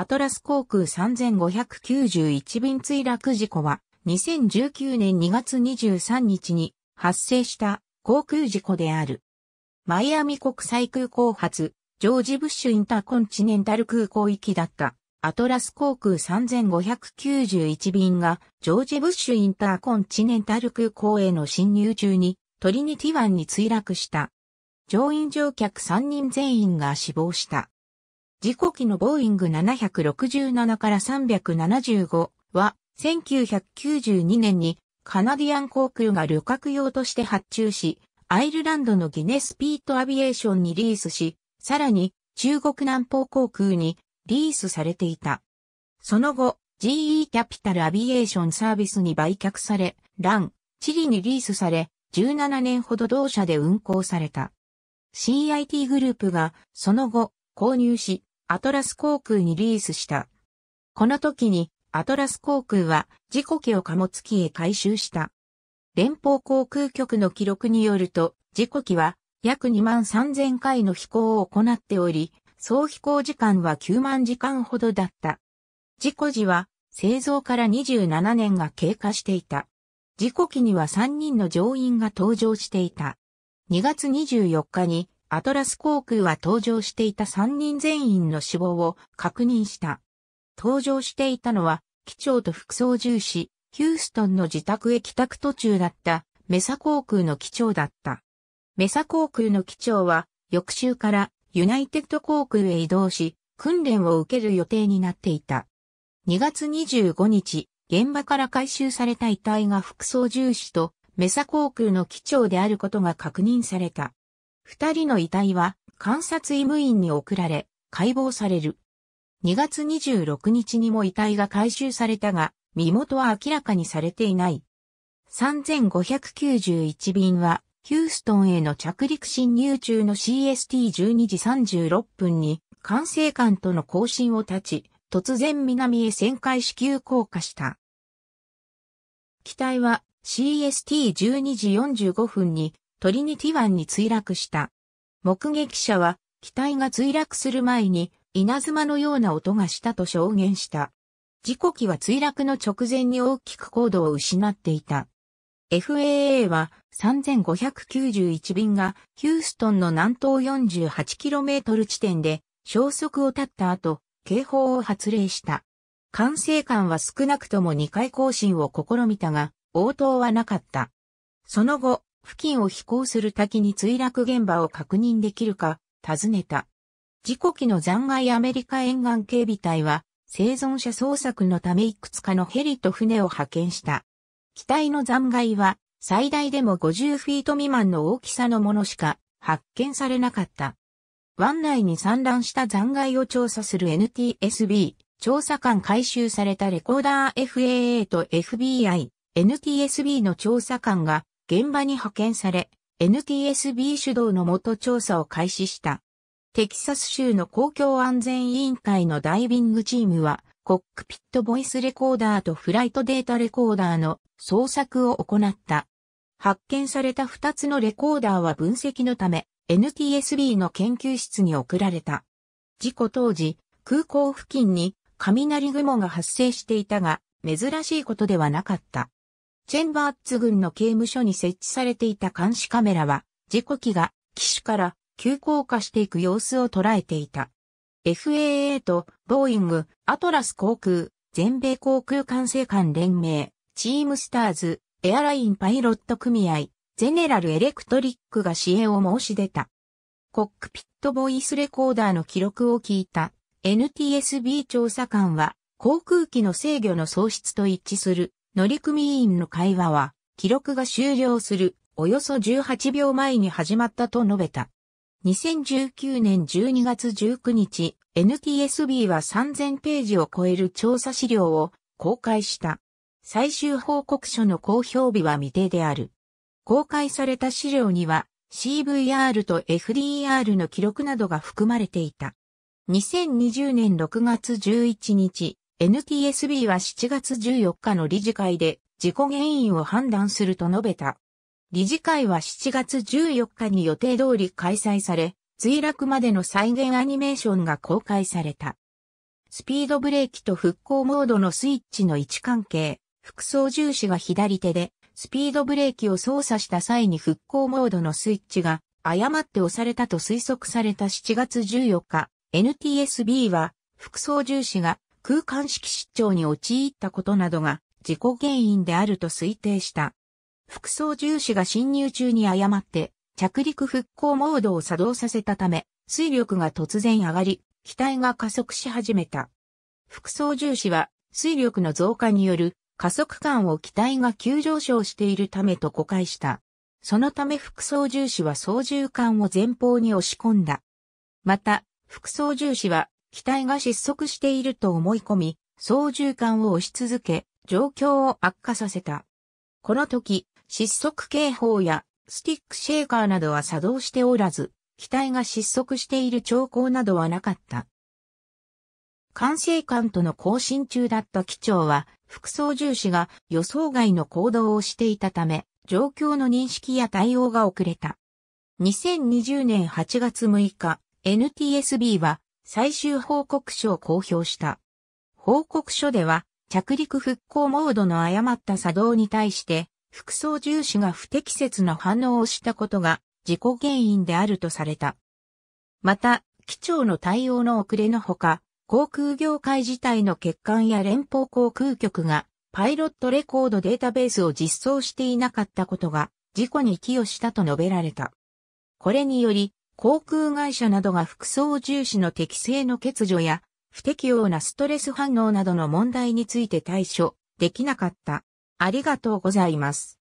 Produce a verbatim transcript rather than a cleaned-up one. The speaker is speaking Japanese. アトラス航空さんぜんごひゃくきゅうじゅういち便墜落事故はにせんじゅうきゅうねんにがつにじゅうさんにちに発生した航空事故である。マイアミ国際空港発、ジョージ・ブッシュ・インターコンチネンタル空港行きだったアトラス航空さんぜんごひゃくきゅうじゅういち便がジョージ・ブッシュ・インターコンチネンタル空港への進入中にトリニティ湾に墜落した。乗員乗客さんにん全員が死亡した。事故機のボーイングななひゃくろくじゅうななからさんびゃくななじゅうごはせんきゅうひゃくきゅうじゅうにねんにカナディアン航空が旅客用として発注し、アイルランドのギネスピートアビエーションにリースし、さらに中国南方航空にリースされていた。その後、ジーイー キャピタルアビエーションサービスに売却され、ラン、チリにリースされ、じゅうななねんほど同社で運航された。シーアイティー グループがその後購入し、アトラス航空にリースした。この時にアトラス航空は事故機を貨物機へ回収した。連邦航空局の記録によると、事故機は約にまんさんぜん回の飛行を行っており、総飛行時間はきゅうまんじかんほどだった。事故時は製造からにじゅうななねんが経過していた。事故機にはさんにんの乗員が搭乗していた。にがつにじゅうよっかにアトラス航空は搭乗していたさんにん全員の死亡を確認した。搭乗していたのは機長と副操縦士、ヒューストンの自宅へ帰宅途中だったメサ航空の機長だった。メサ航空の機長は翌週からユナイテッド航空へ移動し訓練を受ける予定になっていた。にがつにじゅうごにち、現場から回収された遺体が副操縦士とメサ航空の機長であることが確認された。二人の遺体は監察医務院に送られ解剖される。にがつにじゅうろくにちにも遺体が回収されたが、身元は明らかにされていない。さんぜんごひゃくきゅうじゅういち便はヒューストンへの着陸進入中の シーエスティーじゅうにじさんじゅうろっぷんに管制官との交信を断ち、突然南へ旋回し急降下した。機体は シーエスティーじゅうにじよんじゅうごふんにトリニティ湾に墜落した。目撃者は機体が墜落する前に稲妻のような音がしたと証言した。事故機は墜落の直前に大きく高度を失っていた。エフエーエー はさんぜんごひゃくきゅうじゅういち便がヒューストンの南東 よんじゅうはちキロメートル 地点で消息を絶った後、警報を発令した。管制官は少なくともにかい交信を試みたが、応答はなかった。その後、付近を飛行する滝に墜落現場を確認できるか、尋ねた。事故機の残骸アメリカ沿岸警備隊は、生存者捜索のためいくつかのヘリと船を派遣した。機体の残骸は、最大でもごじゅうフィート未満の大きさのものしか発見されなかった。湾内に散乱した残骸を調査する エヌティーエスビー、調査官回収されたレコーダー エフエーエー と エフビーアイ、エヌティーエスビー の調査官が現場に派遣され、エヌティーエスビー 主導のもと調査を開始した。テキサス州の公共安全委員会のダイビングチームは、コックピットボイスレコーダーとフライトデータレコーダーの捜索を行った。発見されたふたつのレコーダーは分析のため、エヌティーエスビー の研究室に送られた。事故当時、空港付近に雷雲が発生していたが、珍しいことではなかった。チェンバーズ郡の刑務所に設置されていた監視カメラは、事故機が機首から急降下していく様子を捉えていた。エフエーエー とボーイング、アトラス航空、全米航空管制官連盟、チームスターズ、エアラインパイロット組合、ゼネラルエレクトリックが支援を申し出た。コックピットボイスレコーダーの記録を聞いた エヌティーエスビー 調査官は航空機の制御の喪失と一致する乗組員の会話は記録が終了するおよそじゅうはちびょうまえに始まったと述べた。にせんじゅうきゅうねんじゅうにがつじゅうくにち、エヌティーエスビー はさんぜんページを超える調査資料を公開した。最終報告書の公表日は未定である。公開された資料には シーブイアール と エフディーアール の記録などが含まれていた。にせんにじゅうねんろくがつじゅういちにち、エヌティーエスビー はしちがつじゅうよっかの理事会で事故原因を判断すると述べた。理事会はしちがつじゅうよっかに予定通り開催され、墜落までの再現アニメーションが公開された。スピードブレーキと復興モードのスイッチの位置関係、副操縦士が左手で、スピードブレーキを操作した際に復興モードのスイッチが誤って押されたと推測されたしちがつじゅうよっか、エヌティーエスビー は副操縦士が空間識失調に陥ったことなどが事故原因であると推定した。副操縦士が進入中に誤って着陸復興モードを作動させたため、推力が突然上がり、機体が加速し始めた。副操縦士は推力の増加による加速感を機体が急上昇しているためと誤解した。そのため副操縦士は操縦桿を前方に押し込んだ。また、副操縦士は機体が失速していると思い込み、操縦桿を押し続け、状況を悪化させた。この時、失速警報やスティックシェーカーなどは作動しておらず、機体が失速している兆候などはなかった。管制官との交信中だった機長は、副操縦士が予想外の行動をしていたため、状況の認識や対応が遅れた。にせんにじゅうねんはちがつむいか、エヌティーエスビー は最終報告書を公表した。報告書では、着陸復興モードの誤った作動に対して、副操縦士が不適切な反応をしたことが事故原因であるとされた。また、機長の対応の遅れのほか、航空業界自体の欠陥や連邦航空局がパイロットレコードデータベースを実装していなかったことが事故に寄与したと述べられた。これにより、航空会社などが副操縦士の適正の欠如や不適応なストレス反応などの問題について対処できなかった。ありがとうございます。